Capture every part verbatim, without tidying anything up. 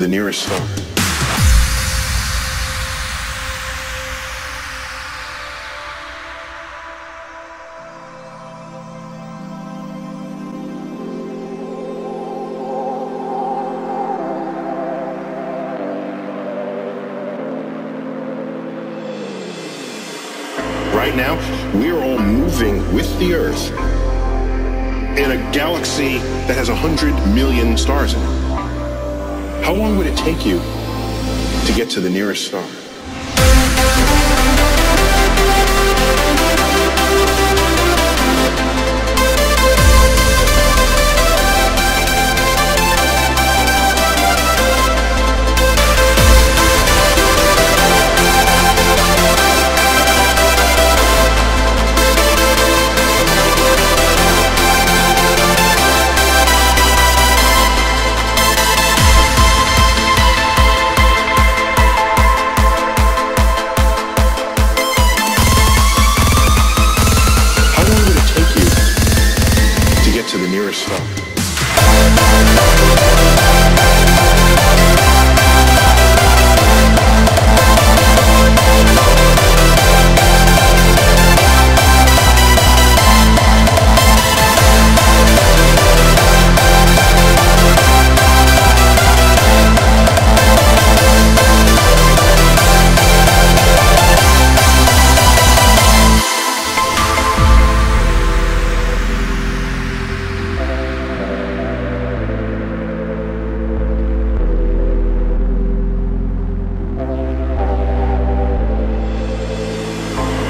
The nearest star. Right now, we're all moving with the Earth in a galaxy that has a hundred million stars in it. How long would it take you to get to the nearest star? To the nearest star.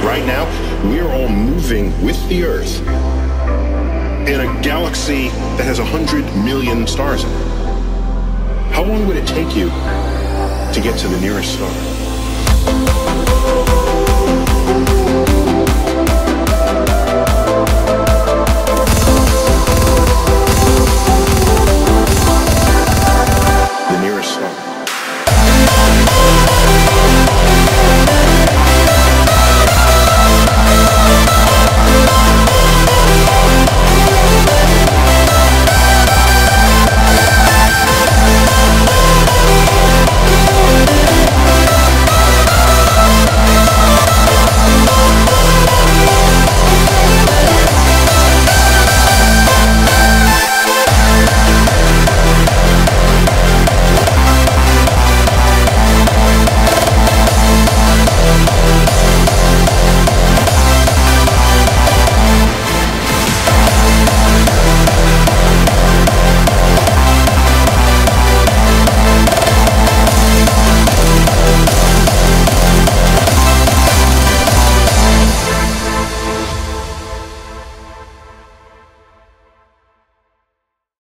Right now, we're all moving with the Earth in a galaxy that has a hundred million stars in it. How long would it take you to get to the nearest star?